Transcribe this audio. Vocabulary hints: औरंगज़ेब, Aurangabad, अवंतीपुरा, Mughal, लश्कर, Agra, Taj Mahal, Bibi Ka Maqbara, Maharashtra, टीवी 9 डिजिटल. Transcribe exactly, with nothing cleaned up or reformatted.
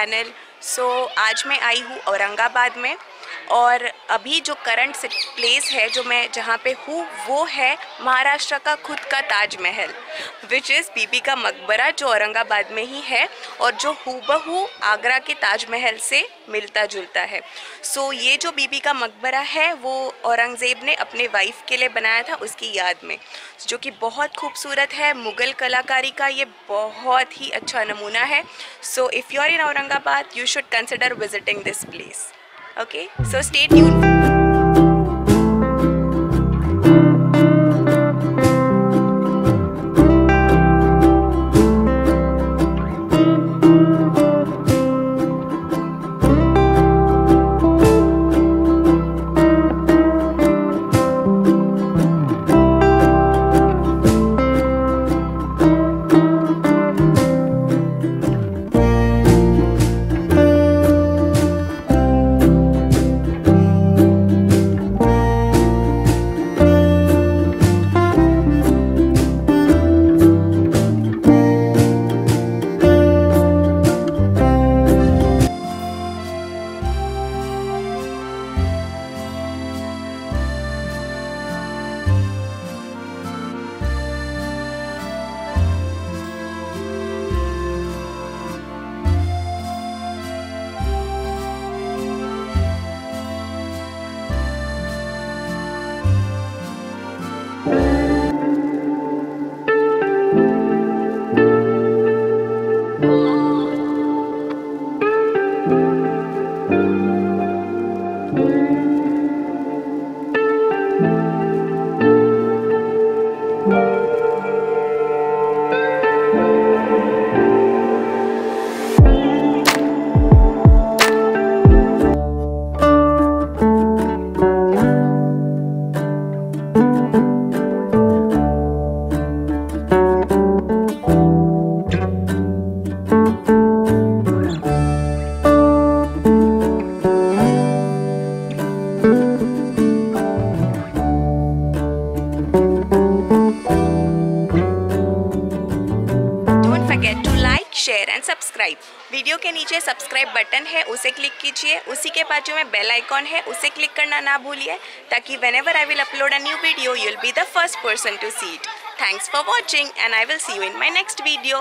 Channel. सो so, आज मैं आई हूँ औरंगाबाद में और अभी जो करंट प्लेस है जो मैं जहाँ पे हूँ वो है महाराष्ट्र का खुद का ताजमहल विच इज़ बीबी का मकबरा जो औरंगाबाद में ही है और जो हूबहू आगरा के ताजमहल से मिलता जुलता है। सो so, ये जो बीबी का मकबरा है वो औरंगज़ेब ने अपने वाइफ के लिए बनाया था उसकी याद में, जो कि बहुत खूबसूरत है। मुग़ल कलाकारी का ये बहुत ही अच्छा नमूना है। So if you are in Aurangabad you should consider visiting this place. Okay, so stay tuned. Subscribe video के नीचे सब्सक्राइब बटन है, उसे क्लिक कीजिए। उसी के बाजू में बेल आइकॉन है, उसे क्लिक करना ना भूलिए, ताकि whenever I will upload a new video, you'll be the first person to see it. Thanks for watching and I will see you in my next video.